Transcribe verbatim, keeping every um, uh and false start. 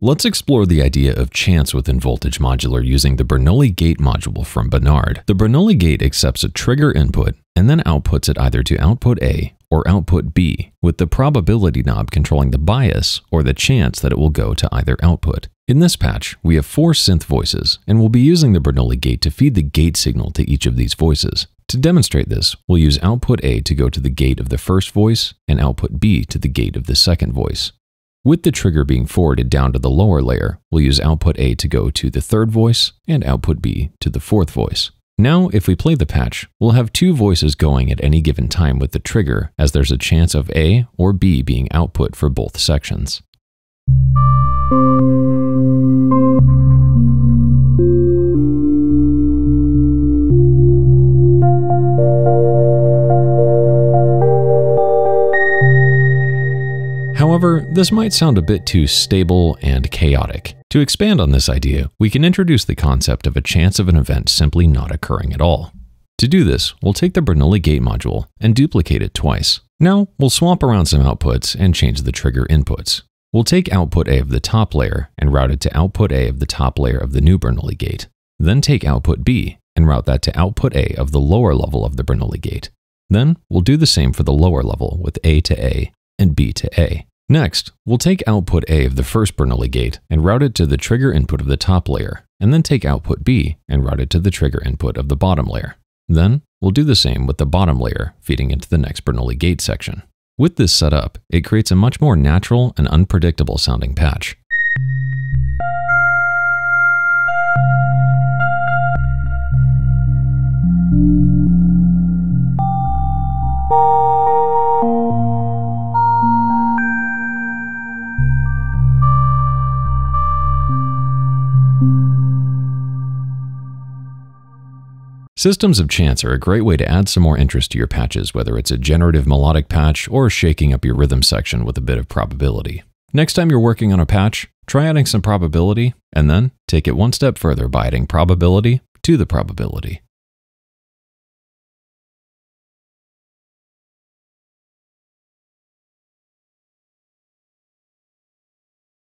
Let's explore the idea of chance within Voltage Modular using the Bernoulli Gate module from Benard. The Bernoulli Gate accepts a trigger input and then outputs it either to output A or output B, with the probability knob controlling the bias or the chance that it will go to either output. In this patch, we have four synth voices, and we'll be using the Bernoulli Gate to feed the gate signal to each of these voices. To demonstrate this, we'll use output A to go to the gate of the first voice and output B to the gate of the second voice. With the trigger being forwarded down to the lower layer, we'll use output A to go to the third voice and output B to the fourth voice. Now, if we play the patch, we'll have two voices going at any given time with the trigger, as there's a chance of A or B being output for both sections. However, this might sound a bit too stable and chaotic. To expand on this idea, we can introduce the concept of a chance of an event simply not occurring at all. To do this, we'll take the Bernoulli Gate module and duplicate it twice. Now, we'll swap around some outputs and change the trigger inputs. We'll take output A of the top layer and route it to output A of the top layer of the new Bernoulli Gate. Then take output B and route that to output A of the lower level of the Bernoulli Gate. Then, we'll do the same for the lower level with A to A and B to A. Next, we'll take output A of the first Bernoulli Gate and route it to the trigger input of the top layer, and then take output B and route it to the trigger input of the bottom layer. Then, we'll do the same with the bottom layer feeding into the next Bernoulli Gate section. With this setup, it creates a much more natural and unpredictable sounding patch. Systems of chance are a great way to add some more interest to your patches, whether it's a generative melodic patch or shaking up your rhythm section with a bit of probability. Next time you're working on a patch, try adding some probability, and then take it one step further by adding probability to the probability.